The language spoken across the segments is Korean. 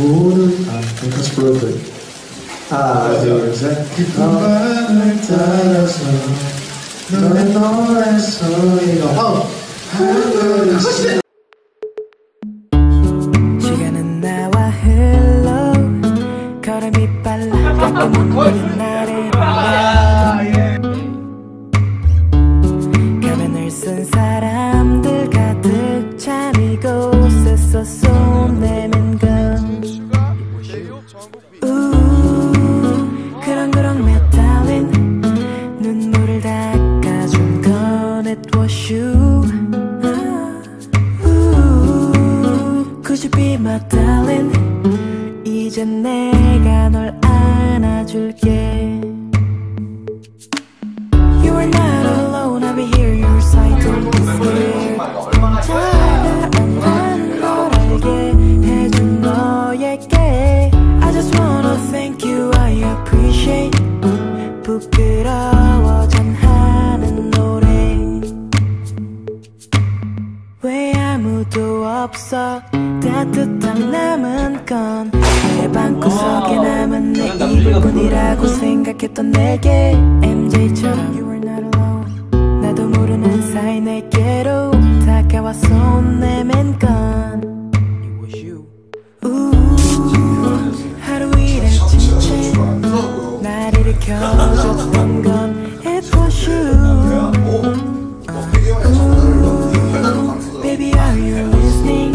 오늘 같이 불러드려. 하나 둘 셋. 그 밤을 따라서 너의 노래 소리가 와. 가면을 쓴 사람들 가득 찬 이곳에서 쏟내는 건 그렁그렁 몇 달인 눈물을 닦아준 건 It was you. Could you be my darling? 이제 내가 널 안아줄게. You are not alone, I'll be here your side. Don't be scared. 다가 안간 걸 알게 해준 너에게 I just wanna thank you, I appreciate. 부끄러워 전하는 노래 왜 아무도 없어. 따뜻한 남은 건 내 방구석에 남은 내 이불뿐이라고 생각했던 내게 MJ처럼 You are not alone. 나도 모르는 사이 내게로 다가와서 내맨 건 하루 일에 지친 날 일으켜줬던 건 It was you. Baby are you listening?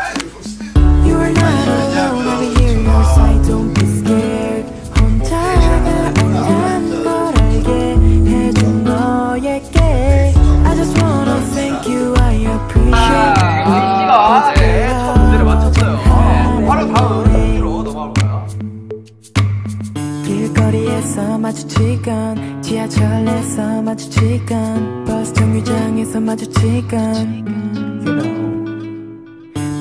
are not alone, I'll be here your side. Don't be scared. 혼자가 아닌 걸 알게 해준 너에게 I just wanna thank you, I appreciate. 아, 네, 첫 문제를 맞췄어요. 바로 다음 문제로 넘어갈 거야. 길거리에서 마주치건 지하철에서 마주치건 버스 정류장에서 마주치건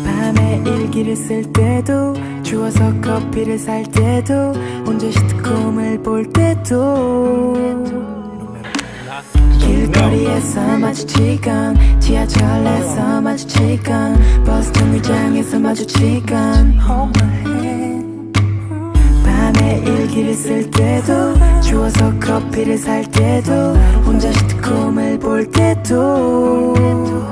밤에 일기를 쓸 때도 주워서 커피를 살 때도 혼자 시트콤을 볼 때도 길거리에서 마주치건 지하철에서 마주치건 버스 정류장에서 마주치건 밤에 일기를 쓸 때도 주워서 커피를 살 때도 혼자 시트콤을 볼 때도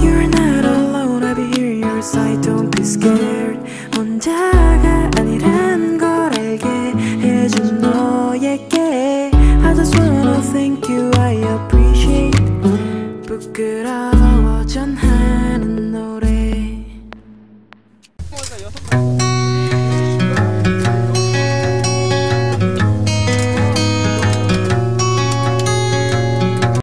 You're not alone, I'll be here your side. Don't be scared. 혼자가 아니란 걸 알게 해준 너에게 I just wanna thank you, I appreciate.